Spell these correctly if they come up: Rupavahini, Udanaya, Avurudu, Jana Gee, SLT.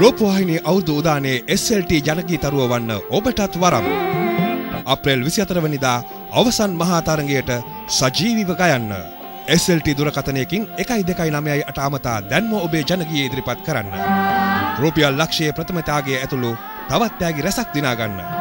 රූපවාහිනී අවුරුදු උදානයේ SLT ජනගීතරුව වන්න ඔබටත් වරම් අප්‍රේල් 24 වෙනිදා අවසන් මහා තරඟයට සජීවීව ගයන්න SLT දුරකථනයකින් 1298 අමතා දැන්ම ඔබේ ජනගීය ඉදිරිපත් කරන්න රුපියල් ලක්ෂයේ ප්‍රථම ත්‍යාගය ඇතුළු තවත් ත්‍යාගි රැසක් දිනා ගන්න